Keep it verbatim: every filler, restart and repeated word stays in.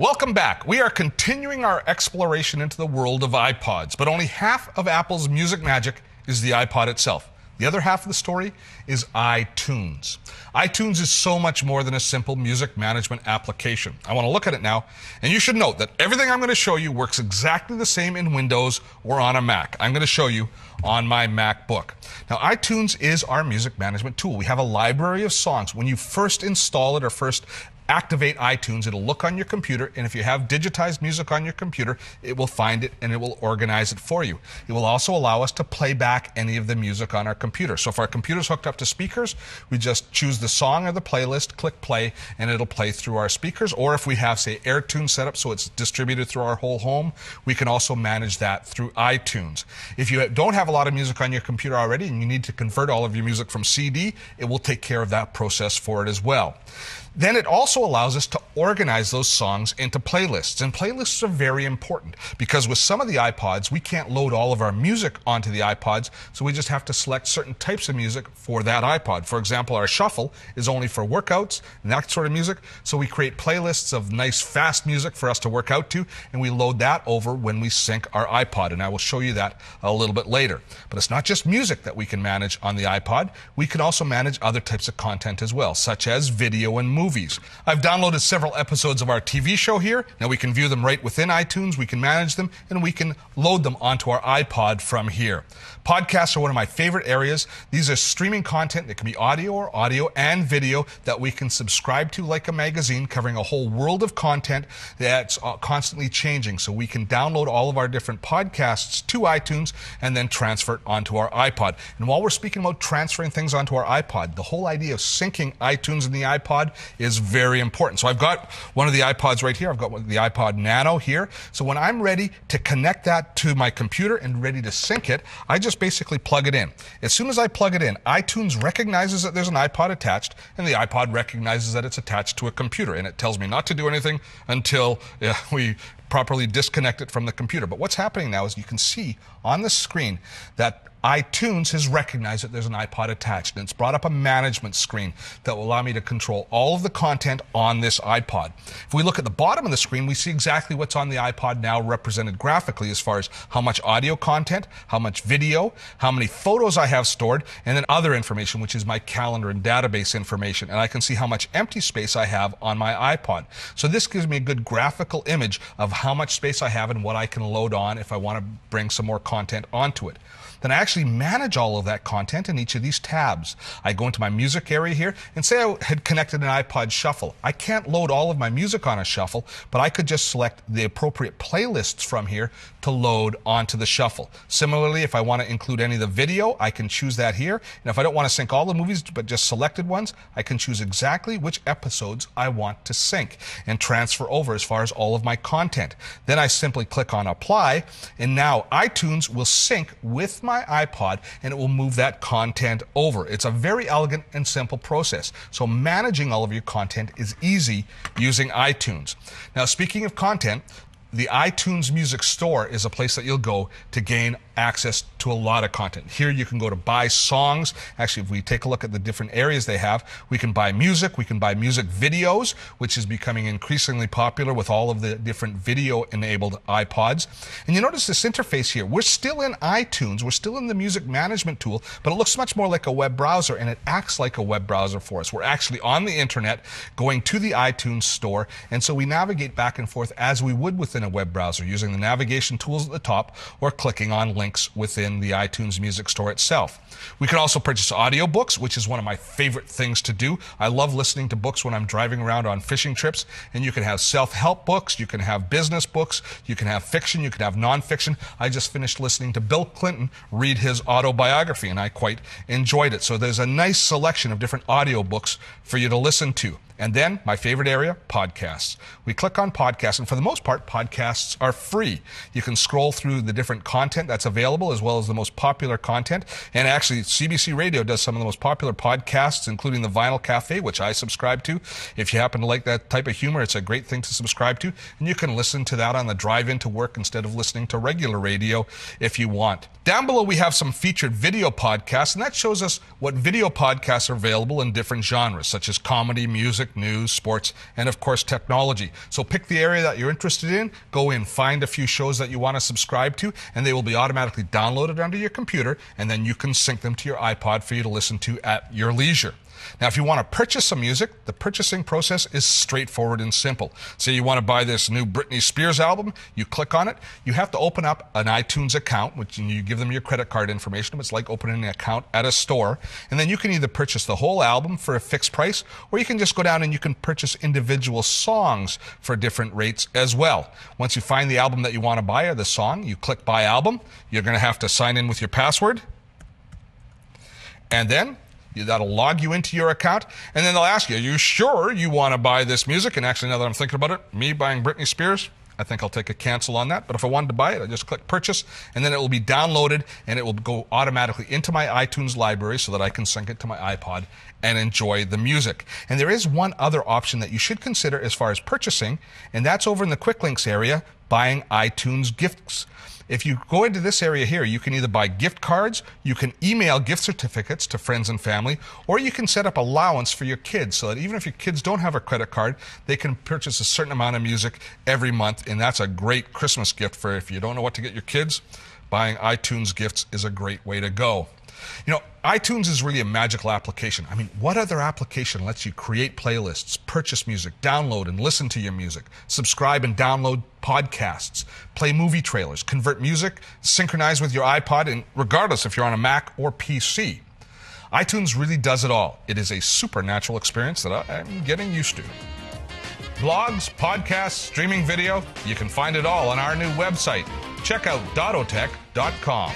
Welcome back. We are continuing our exploration into the world of iPods, but only half of Apple's music magic is the iPod itself. The other half of the story is iTunes. iTunes is so much more than a simple music management application. I want to look at it now, and you should note that everything I'm going to show you works exactly the same in Windows or on a Mac. I'm going to show you on my MacBook. Now, iTunes is our music management tool. We have a library of songs. When you first install it or first activate iTunes, it'll look on your computer, and if you have digitized music on your computer, it will find it and it will organize it for you. It will also allow us to play back any of the music on our computer. So if our computer's hooked up to speakers, we just choose the song or the playlist, click play, and it'll play through our speakers. Or if we have, say, AirTune set up so it's distributed through our whole home, we can also manage that through iTunes. If you don't have a lot of music on your computer already and you need to convert all of your music from C D, it will take care of that process for it as well. Then it also allows us to organize those songs into playlists. And playlists are very important because with some of the iPods, we can't load all of our music onto the iPods, so we just have to select certain types of music for that iPod. For example, our shuffle is only for workouts and that sort of music, so we create playlists of nice, fast music for us to work out to, and we load that over when we sync our iPod, and I will show you that a little bit later. But it's not just music that we can manage on the iPod. We can also manage other types of content as well, such as video and movies. Movies. I've downloaded several episodes of our T V show here. Now we can view them right within iTunes, we can manage them, and we can load them onto our iPod from here. Podcasts are one of my favorite areas. These are streaming content that can be audio or audio and video that we can subscribe to like a magazine, covering a whole world of content that's constantly changing. So we can download all of our different podcasts to iTunes and then transfer it onto our iPod. And while we're speaking about transferring things onto our iPod, the whole idea of syncing iTunes and the iPod is very important. So I've got one of the iPods right here. I've got one of the iPod Nano here. So when I'm ready to connect that to my computer and ready to sync it, I just basically plug it in. As soon as I plug it in, iTunes recognizes that there's an iPod attached, and the iPod recognizes that it's attached to a computer, and it tells me not to do anything until uh, we properly disconnect it from the computer. But what's happening now is you can see on the screen that iTunes has recognized that there's an iPod attached, and it's brought up a management screen that will allow me to control all of the content on this iPod. If we look at the bottom of the screen, we see exactly what's on the iPod now represented graphically as far as how much audio content, how much video, how many photos I have stored, and then other information, which is my calendar and database information. And I can see how much empty space I have on my iPod. So this gives me a good graphical image of how much space I have and what I can load on if I want to bring some more content onto it. Then I actually manage all of that content in each of these tabs. I go into my music area here, and say I had connected an iPod shuffle. I can't load all of my music on a shuffle, but I could just select the appropriate playlists from here to load onto the shuffle. Similarly, if I want to include any of the video, I can choose that here. And if I don't want to sync all the movies, but just selected ones, I can choose exactly which episodes I want to sync and transfer over as far as all of my content. Then I simply click on apply, and now iTunes will sync with my My iPod, and it will move that content over. It's a very elegant and simple process. So managing all of your content is easy using iTunes. Now, speaking of content, the iTunes Music Store is a place that you'll go to gain access to a lot of content. Here you can go to buy songs. Actually, if we take a look at the different areas they have, we can buy music, we can buy music videos, which is becoming increasingly popular with all of the different video-enabled iPods. And you notice this interface here. We're still in iTunes, we're still in the music management tool, but it looks much more like a web browser, and it acts like a web browser for us. We're actually on the internet going to the iTunes Store, and so we navigate back and forth as we would within a web browser using the navigation tools at the top or clicking on links within the iTunes Music Store itself. We can also purchase audiobooks, which is one of my favorite things to do. I love listening to books when I'm driving around on fishing trips, and you can have self-help books, you can have business books, you can have fiction, you can have non-fiction. I just finished listening to Bill Clinton read his autobiography, and I quite enjoyed it. So there's a nice selection of different audiobooks for you to listen to. And then, my favorite area, podcasts. We click on podcasts, and for the most part, podcasts are free. You can scroll through the different content that's available, as well as the most popular content. And actually, C B C Radio does some of the most popular podcasts, including the Vinyl Cafe, which I subscribe to. If you happen to like that type of humor, it's a great thing to subscribe to. And you can listen to that on the drive into work instead of listening to regular radio if you want. Down below, we have some featured video podcasts, and that shows us what video podcasts are available in different genres, such as comedy, music, music, news, sports, and of course technology. So pick the area that you're interested in, go in, find a few shows that you want to subscribe to, and they will be automatically downloaded onto your computer, and then you can sync them to your iPod for you to listen to at your leisure. Now, if you want to purchase some music, the purchasing process is straightforward and simple. Say you want to buy this new Britney Spears album, you click on it. You have to open up an iTunes account, which you give them your credit card information. It's like opening an account at a store. And then you can either purchase the whole album for a fixed price, or you can just go down and you can purchase individual songs for different rates as well. Once you find the album that you want to buy or the song, you click Buy Album. You're going to have to sign in with your password. And then that'll log you into your account, and then they'll ask you, are you sure you want to buy this music? And actually, now that I'm thinking about it, me buying Britney Spears, I think I'll take a cancel on that. But if I wanted to buy it, I just click purchase, and then it will be downloaded, and it will go automatically into my iTunes library so that I can sync it to my iPod and enjoy the music. And there is one other option that you should consider as far as purchasing, and that's over in the Quick Links area, buying iTunes gifts. If you go into this area here, you can either buy gift cards, you can email gift certificates to friends and family, or you can set up allowance for your kids so that even if your kids don't have a credit card, they can purchase a certain amount of music every month, and that's a great Christmas gift for if you don't know what to get your kids. Buying iTunes gifts is a great way to go. You know, iTunes is really a magical application. I mean, what other application lets you create playlists, purchase music, download and listen to your music, subscribe and download podcasts, play movie trailers, convert music, synchronize with your iPod, and regardless if you're on a Mac or P C. iTunes really does it all. It is a supernatural experience that I'm getting used to. Blogs, podcasts, streaming video, you can find it all on our new website. Check out Dotto Tech dot com.